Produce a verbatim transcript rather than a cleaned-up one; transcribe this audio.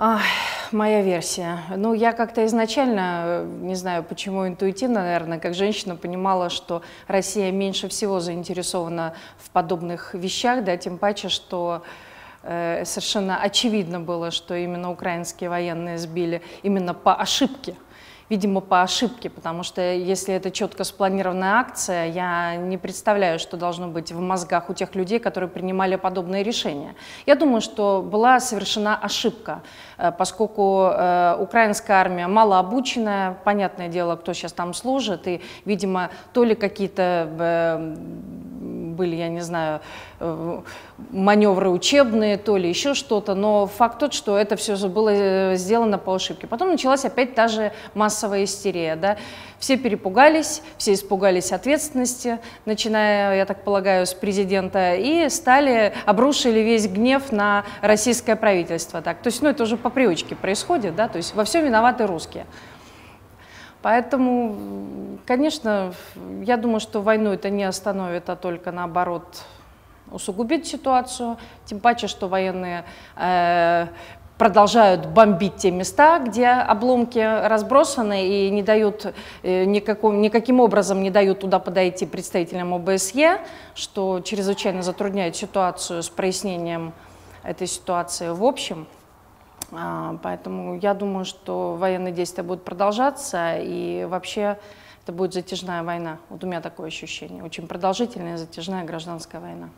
Ах, моя версия. Ну, я как-то изначально, не знаю почему, интуитивно, наверное, как женщина понимала, что Россия меньше всего заинтересована в подобных вещах, да, тем паче, что э, совершенно очевидно было, что именно украинские военные сбили именно по ошибке. Видимо, по ошибке, потому что если это четко спланированная акция, я не представляю, что должно быть в мозгах у тех людей, которые принимали подобные решения. Я думаю, что была совершена ошибка, поскольку э, украинская армия малообученная, понятное дело, кто сейчас там служит, и, видимо, то ли какие-то... Э, были, я не знаю, маневры учебные, то ли еще что-то, но факт тот, что это все было сделано по ошибке. Потом началась опять та же массовая истерия, да? Все перепугались, все испугались ответственности, начиная, я так полагаю, с президента, и стали, обрушили весь гнев на российское правительство. Так. То есть, ну, это уже по привычке происходит, да? То есть во всем виноваты русские. Поэтому, конечно, я думаю, что войну это не остановит, а только наоборот усугубит ситуацию. Тем паче, что военные э, продолжают бомбить те места, где обломки разбросаны и не дают, э, никаком, никаким образом не дают туда подойти представителям ОБСЕ, что чрезвычайно затрудняет ситуацию с прояснением этой ситуации в общем. Поэтому я думаю, что военные действия будут продолжаться, и вообще это будет затяжная война. Вот у меня такое ощущение. Очень продолжительная затяжная гражданская война.